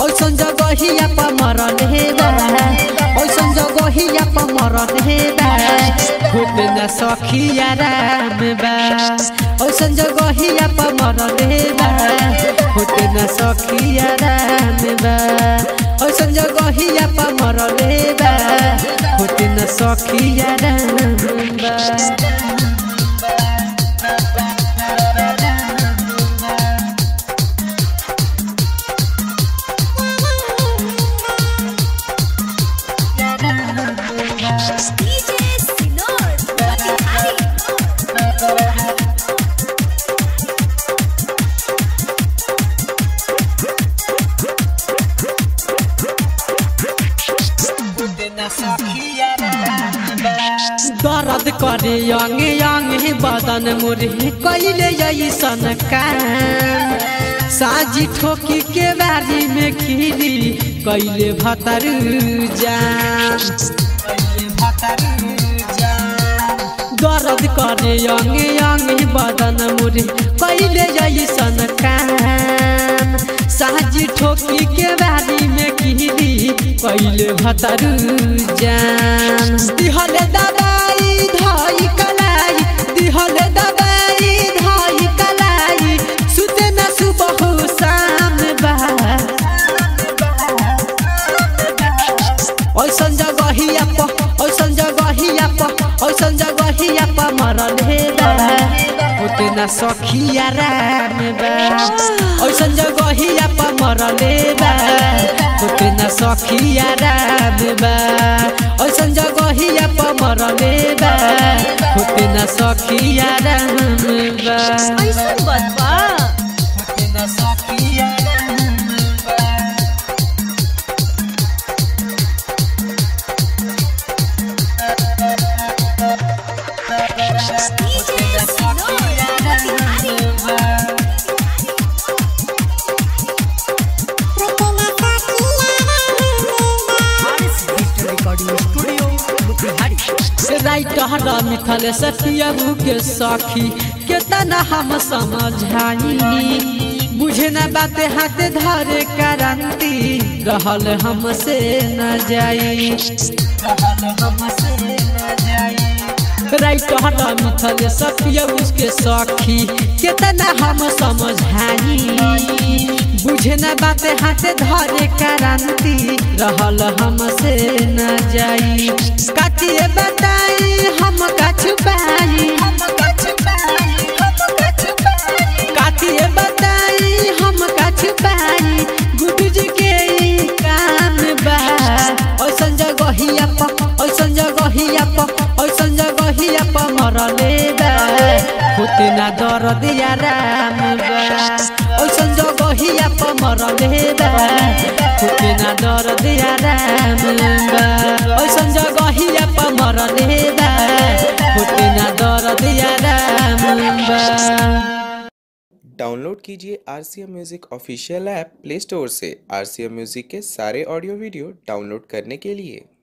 AAISAN JAGAHIYA PAR MARLE BA खुद न सखिया राम बा AAISAN JAGAHIYA PAR MARLE BA खुद न सखिया राम बा AAISAN JAGAHIYA PAR MARLE BA खुद न सखिया राम बा। दर्द करे अंग अंग बदन मुरही कैले ऐसन काम साजी ठोकी के बारी में खीरी कैले भतरू जाम। दर्द करे अंग अंग बदन मुरही कैले ऐसन काम साजी ठोकी के बारी में खीरी कैले भतरू जाम। खुद न सखिया राम बा AAISAN JAGAHIYA PAR MARLE BA खुद न सखिया राम बा AAISAN JAGAHIYA PAR MARLE BA खुद न सखिया राम बा ऐसन बदबा खुद न सखिया राम बा। राइटर मिथल सखियबू के सखी केतना हम समझाई बुझे न बात हाथ धरे करंती रहल हमसे न जाई। राइटर मिथल सखियबू के सखी केतना हम समझाई बुझे न बात हाथ धरे करंती रहल हमसे न जाई। काटिए बताई हम का छुपाई काटिए बताई हम का छुपाई गुड्डू जी के काम बा AAISAN JAGAHIYA PAR AAISAN JAGAHIYA PAR AAISAN JAGAHIYA PAR MARLE BA खुद न दर्दिया राम बा AAISAN JAGAHIYA PAR MARLE BA खुद न दर्दिया राम बा AAISAN JAGAHIYA PAR MARLE BA खुद न दर्दिया राम बा। डाउनलोड कीजिए RCM music official app play store से। RCM म्यूजिक के सारे ऑडियो वीडियो डाउनलोड करने के लिए